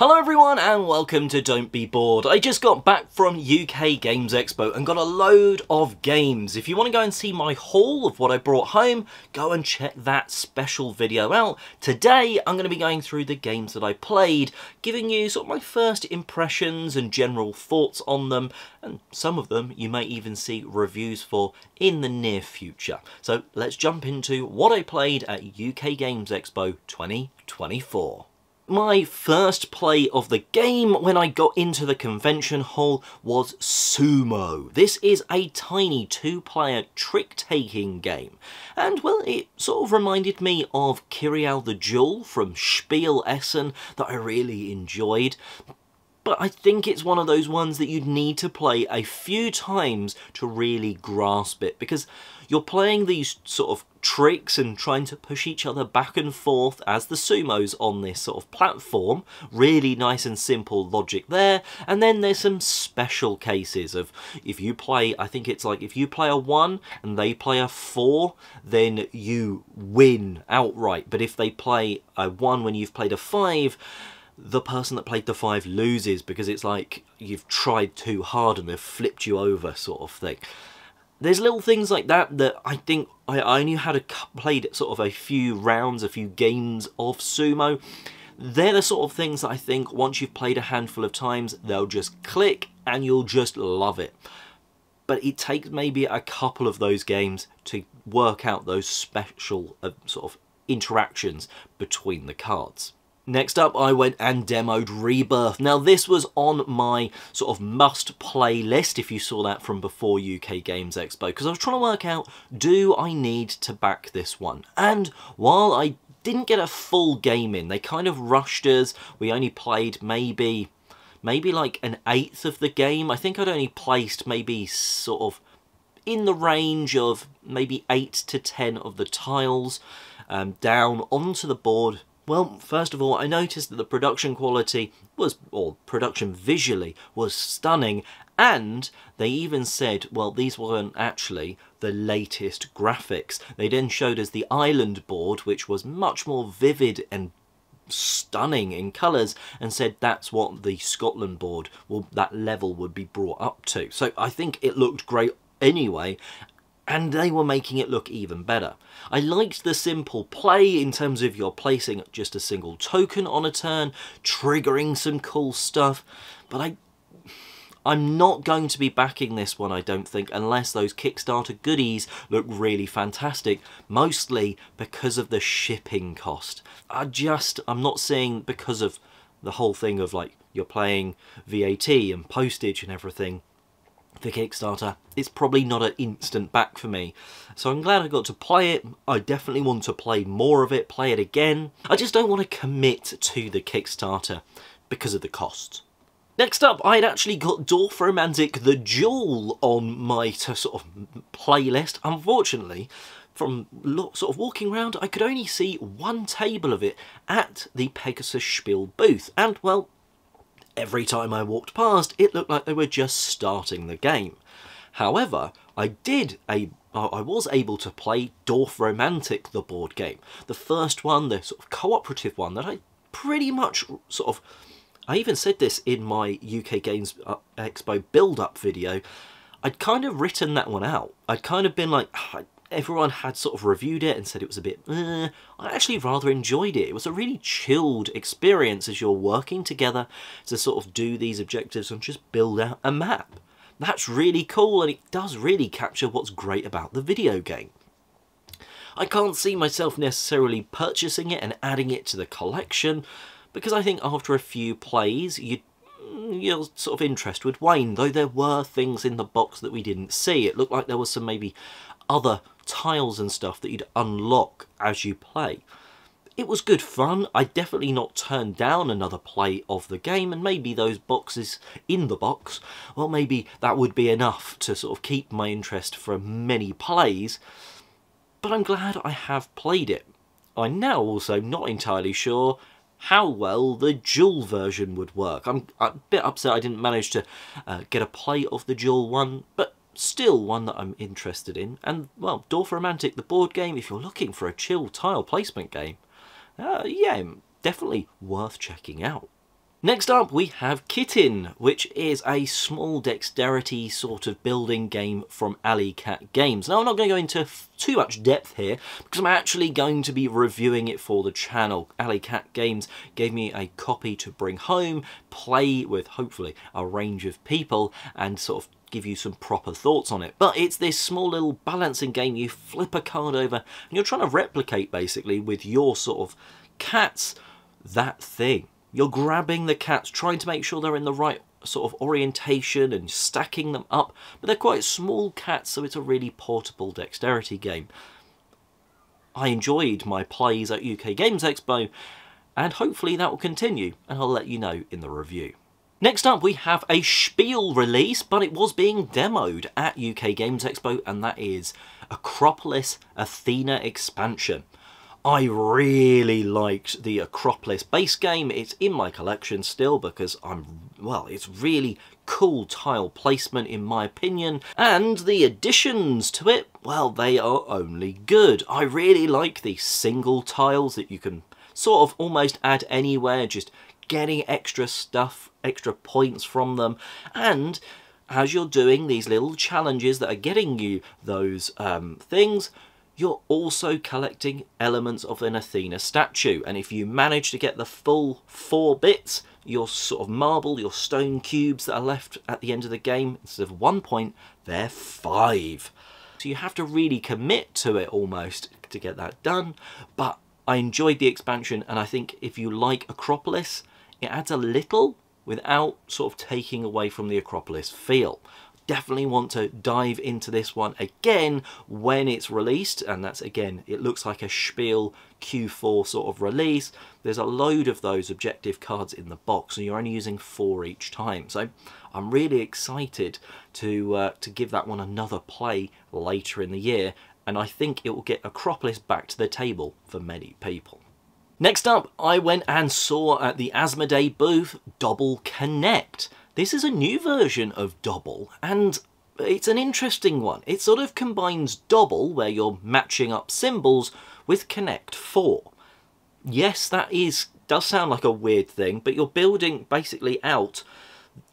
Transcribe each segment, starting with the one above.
Hello everyone and welcome to Don't Be Bored. I just got back from UK Games Expo and got a load of games. If you want to go and see my haul of what I brought home, go and check that special video out. Today I'm going to be going through the games that I played, giving you sort of my first impressions and general thoughts on them, and some of them you may even see reviews for in the near future. So let's jump into what I played at UK Games Expo 2024. My first play of the game when I got into the convention hall was Sumo. This is a tiny two-player trick-taking game. And, well, it sort of reminded me of Kirial the Jewel from Spiel Essen that I really enjoyed. But I think it's one of those ones that you'd need to play a few times to really grasp it, because you're playing these sort of tricks and trying to push each other back and forth as the sumos on this sort of platform. Really nice and simple logic there. And then there's some special cases of if you play, I think it's like if you play a 1 and they play a 4, then you win outright. But if they play a 1 when you've played a 5, the person that played the 5 loses, because it's like you've tried too hard and they've flipped you over sort of thing. There's little things like that that I think I only had played sort of a few rounds, a few games of Sumo. They're the sort of things that I think once you've played a handful of times, they'll just click and you'll just love it. But it takes maybe a couple of those games to work out those special sort of interactions between the cards. Next up, I went and demoed Rebirth. Now, this was on my sort of must-play list, if you saw that from before UK Games Expo, because I was trying to work out, do I need to back this one? And while I didn't get a full game in, they kind of rushed us. We only played maybe like an eighth of the game. I think I'd only placed maybe sort of in the range of maybe 8 to 10 of the tiles down onto the board. Well, first of all, I noticed that the production quality was, or production visually, was stunning, and they even said, well, these weren't actually the latest graphics. They then showed us the island board, which was much more vivid and stunning in colours, and said that's what the Scotland board, well, that level would be brought up to. So I think it looked great anyway, and they were making it look even better. I liked the simple play in terms of you're placing just a single token on a turn, triggering some cool stuff, but I'm not going to be backing this one, I don't think, unless those Kickstarter goodies look really fantastic, mostly because of the shipping cost. I'm not seeing, because of the whole thing of like, you're paying VAT and postage and everything, for Kickstarter, it's probably not an instant back for me. So I'm glad I got to play it. I definitely want to play more of it, play it again. I just don't want to commit to the Kickstarter because of the cost. Next up, I'd actually got Dorfromantic the Jewel on my sort of playlist. Unfortunately, from sort of walking around, I could only see one table of it at the Pegasus Spiel booth, and well, every time I walked past, it looked like they were just starting the game. However, I was able to play Dorfromantic, the board game. The first one, the sort of cooperative one that I pretty much sort of... I even said this in my UK Games Expo build-up video. I'd kind of written that one out. I'd kind of been like... everyone had sort of reviewed it and said it was a bit I actually rather enjoyed it. It was a really chilled experience as you're working together to sort of do these objectives and just build out a map. That's really cool, and it does really capture what's great about the video game. I can't see myself necessarily purchasing it and adding it to the collection, because I think after a few plays your sort of interest would wane, though there were things in the box that we didn't see. It looked like there was some maybe other tiles and stuff that you'd unlock as you play. It was good fun. I definitely not turned down another play of the game, and maybe those boxes in the box, well, maybe that would be enough to sort of keep my interest for many plays, but I'm glad I have played it. I'm now also not entirely sure how well the Jewel version would work. I'm a bit upset I didn't manage to get a play of the Jewel one, but still one that I'm interested in. And, well, Dorfromantic, the board game, if you're looking for a chill tile placement game, yeah, definitely worth checking out. Next up we have Kitten, which is a small dexterity sort of building game from Alley Cat Games. Now I'm not going to go into too much depth here because I'm actually going to be reviewing it for the channel. Alley Cat Games gave me a copy to bring home, play with hopefully a range of people and sort of give you some proper thoughts on it. But it's this small little balancing game. You flip a card over and you're trying to replicate basically with your sort of cats that thing. You're grabbing the cats, trying to make sure they're in the right sort of orientation and stacking them up, but they're quite small cats, so it's a really portable dexterity game. I enjoyed my plays at UK Games Expo, and hopefully that will continue, and I'll let you know in the review. Next up we have a Spiel release, but it was being demoed at UK Games Expo, and that is Akropolis Athena Expansion. I really liked the Akropolis base game. It's in my collection still because it's really cool tile placement in my opinion, and the additions to it, well, they are only good. I really like the single tiles that you can sort of almost add anywhere, just getting extra stuff, extra points from them, and as you're doing these little challenges that are getting you those things, you're also collecting elements of an Athena statue. And if you manage to get the full 4 bits, your sort of marble, your stone cubes that are left at the end of the game, instead of 1 point, they're 5. So you have to really commit to it almost to get that done. But I enjoyed the expansion, and I think if you like Akropolis, it adds a little without sort of taking away from the Akropolis feel. Definitely want to dive into this one again when it's released, and that's again, it looks like a Spiel Q4 sort of release. There's a load of those objective cards in the box and you're only using 4 each time, so I'm really excited to give that one another play later in the year, and I think it will get Akropolis back to the table for many people. Next up, I went and saw at the Asmodee booth Dobble Connect. This is a new version of Dobble, and it's an interesting one. It sort of combines Dobble, where you're matching up symbols, with Connect 4. Yes, that does sound like a weird thing, but you're building basically out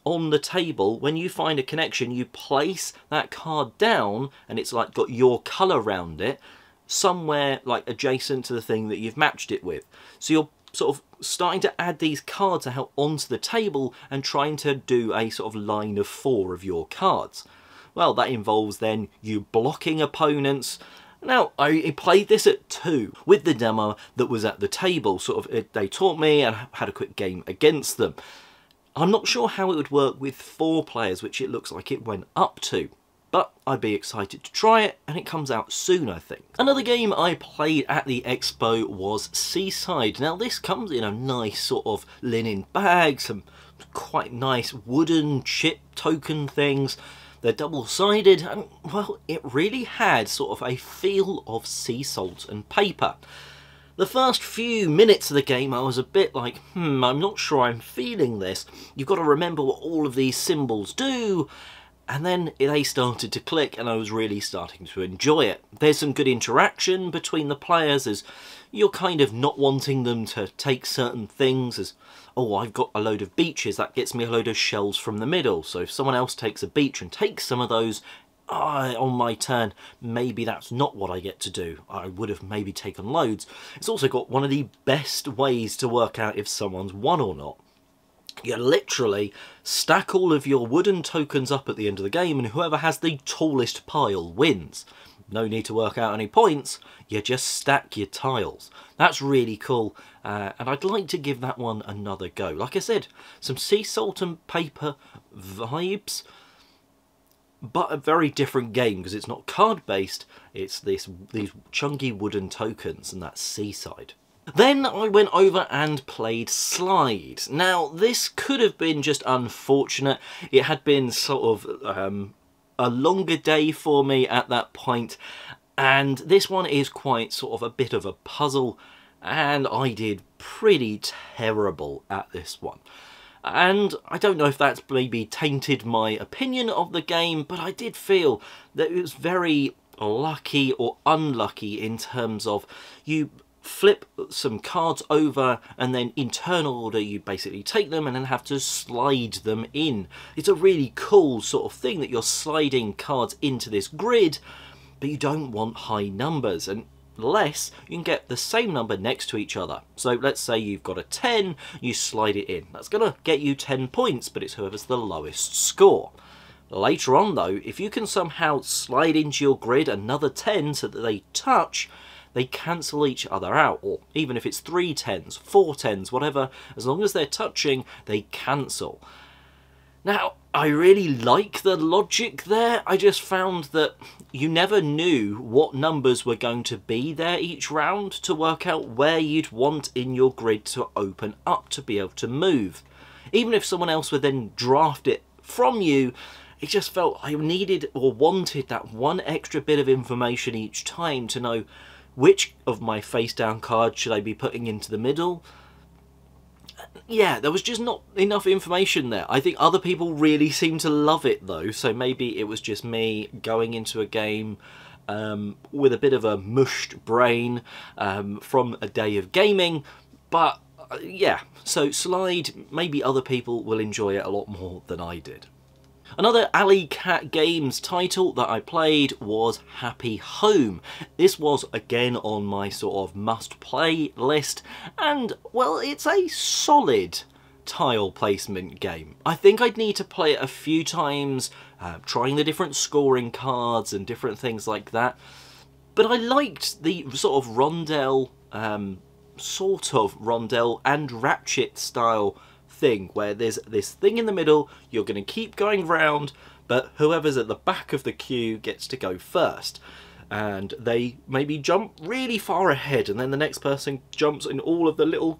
on the table. When you find a connection, you place that card down, and it's like got your colour around it, somewhere like adjacent to the thing that you've matched it with. So you're sort of starting to add these cards out onto the table and trying to do a sort of line of 4 of your cards. Well, that involves then you blocking opponents. Now, I played this at 2 with the demo that was at the table. Sort of they taught me and had a quick game against them. I'm not sure how it would work with 4 players, which it looks like it went up to, but I'd be excited to try it, and it comes out soon, I think. Another game I played at the expo was Seaside. Now this comes in a nice sort of linen bag, some quite nice wooden chip token things. They're double-sided, and well, it really had sort of a feel of sea salt and paper. The first few minutes of the game I was a bit like, I'm not sure I'm feeling this. You've got to remember what all of these symbols do. And then they started to click and I was really starting to enjoy it. There's some good interaction between the players as you're kind of not wanting them to take certain things as, oh, I've got a load of beaches, that gets me a load of shells from the middle. So if someone else takes a beach and takes some of those, on my turn, maybe that's not what I get to do. I would have maybe taken loads. It's also got one of the best ways to work out if someone's won or not. You literally stack all of your wooden tokens up at the end of the game, and whoever has the tallest pile wins. No need to work out any points, you just stack your tiles. That's really cool, and I'd like to give that one another go. Like I said, some sea salt and paper vibes, but a very different game because it's not card based, it's these chunky wooden tokens, and that's Seaside. Then I went over and played Slide. Now this could have been just unfortunate. It had been sort of a longer day for me at that point, and this one is quite sort of a bit of a puzzle, and I did pretty terrible at this one. And I don't know if that's maybe tainted my opinion of the game, but I did feel that it was very lucky or unlucky in terms of you flip some cards over, and then in turn order you basically take them and then have to slide them in. It's a really cool sort of thing that you're sliding cards into this grid, but you don't want high numbers, and less you can get the same number next to each other. So let's say you've got a 10, you slide it in. That's gonna get you 10 points, but it's whoever's the lowest score. Later on though, if you can somehow slide into your grid another 10 so that they touch, they cancel each other out. Or even if it's 3 10s, 4 10s, whatever, as long as they're touching, they cancel. Now, I really like the logic there. I just found that you never knew what numbers were going to be there each round to work out where you'd want in your grid to open up to be able to move. Even if someone else would then draft it from you, it just felt I needed or wanted that one extra bit of information each time to know which of my face down cards should I be putting into the middle. Yeah, there was just not enough information there. I think other people really seem to love it though, so maybe it was just me going into a game with a bit of a mushed brain from a day of gaming, but yeah, so Slide, maybe other people will enjoy it a lot more than I did. Another Alley Cat Games title that I played was Happy Home. This was again on my sort of must play list, and well, it's a solid tile placement game. I think I'd need to play it a few times, trying the different scoring cards and different things like that, but I liked the sort of rondel and ratchet style thing where there's this thing in the middle, you're going to keep going round, but whoever's at the back of the queue gets to go first, and they maybe jump really far ahead and then the next person jumps in all of the little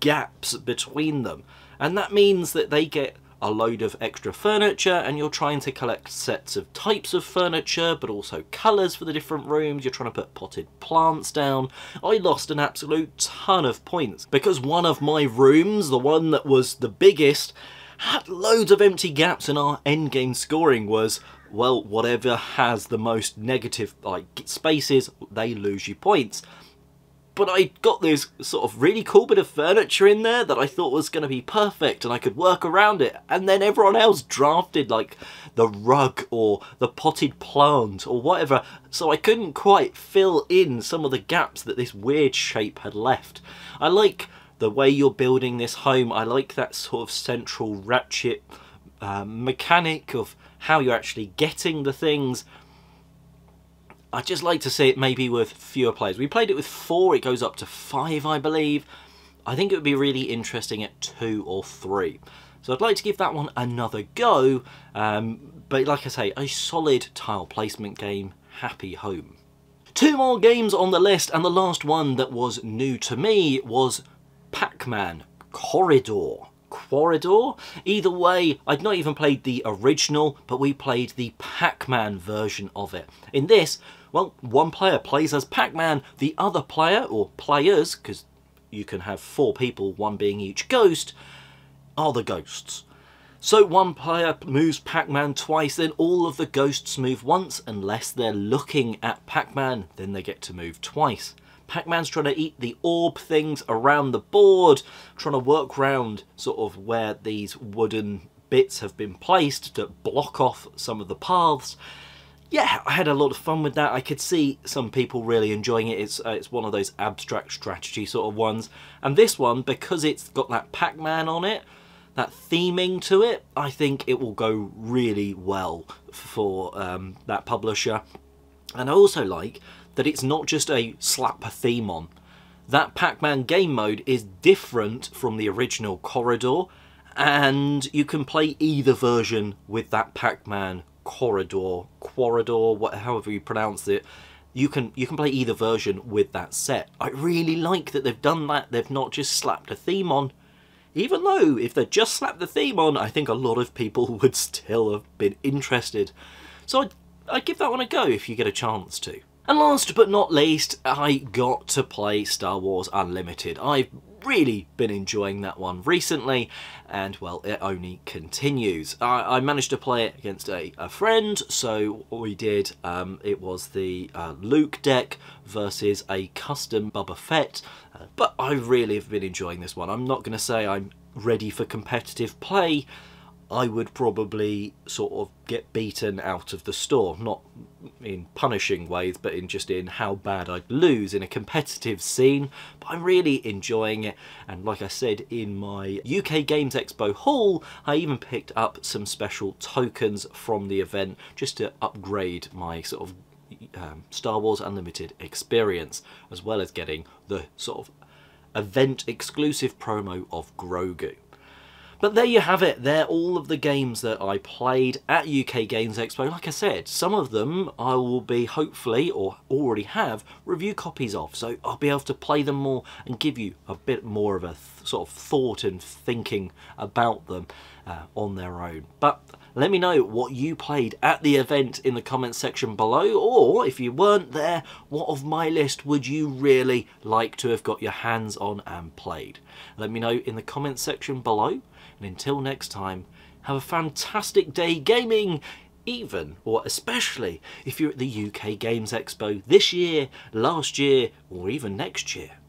gaps between them, and that means that they get a load of extra furniture, and you're trying to collect sets of types of furniture but also colours for the different rooms. You're trying to put potted plants down. I lost an absolute ton of points because one of my rooms, the one that was the biggest, had loads of empty gaps, and our endgame scoring was, well, whatever has the most negative like spaces, they lose you points. But I got this sort of really cool bit of furniture in there that I thought was going to be perfect and I could work around it, and then everyone else drafted like the rug or the potted plant or whatever, so I couldn't quite fill in some of the gaps that this weird shape had left. I like the way you're building this home. I like that sort of central ratchet mechanic of how you're actually getting the things. I'd just like to see it maybe with fewer players. We played it with 4, it goes up to 5 I believe. I think it would be really interesting at 2 or 3. So I'd like to give that one another go, but like I say, a solid tile placement game, Happy Home. 2 more games on the list, and the last one that was new to me was Pac-Man Quoridor. Either way, I'd not even played the original, but we played the Pac-Man version of it. In this, well, one player plays as Pac-Man, the other player, or players, because you can have 4 people, one being each ghost, are the ghosts. So one player moves Pac-Man twice, then all of the ghosts move once, unless they're looking at Pac-Man, then they get to move twice. Pac-Man's trying to eat the orb things around the board, trying to work round sort of where these wooden bits have been placed to block off some of the paths. Yeah, I had a lot of fun with that. I could see some people really enjoying it. It's one of those abstract strategy sort of ones. And this one, because it's got that Pac-Man on it, that theming to it, I think it will go really well for that publisher. And I also like that it's not just a slap a theme on. That Pac-Man game mode is different from the original Quoridor, and you can play either version with that Pac-Man Quoridor, however you pronounce it. You can play either version with that set. I really like that they've done that. They've not just slapped a theme on. Even though if they just slapped the theme on, I think a lot of people would still have been interested. So I'd give that one a go if you get a chance to. And last but not least, I got to play Star Wars Unlimited. I've really been enjoying that one recently, and well, it only continues. I managed to play it against a friend, so what we did, it was the Luke deck versus a custom Boba Fett, but I really have been enjoying this one. I'm not going to say I'm ready for competitive play. I would probably sort of get beaten out of the store, not in punishing ways, but in just in how bad I'd lose in a competitive scene. But I'm really enjoying it, and like I said, in my UK Games Expo haul, I even picked up some special tokens from the event just to upgrade my sort of Star Wars Unlimited experience, as well as getting the sort of event exclusive promo of Grogu. But there you have it, they're all of the games that I played at UK Games Expo. Like I said, some of them I will be hopefully, or already have, review copies of, so I'll be able to play them more and give you a bit more of a sort of thought and thinking about them on their own. But let me know what you played at the event in the comments section below, or if you weren't there, what of my list would you really like to have got your hands on and played? Let me know in the comments section below, and until next time, have a fantastic day gaming, even or especially if you're at the UK Games Expo this year, last year, or even next year.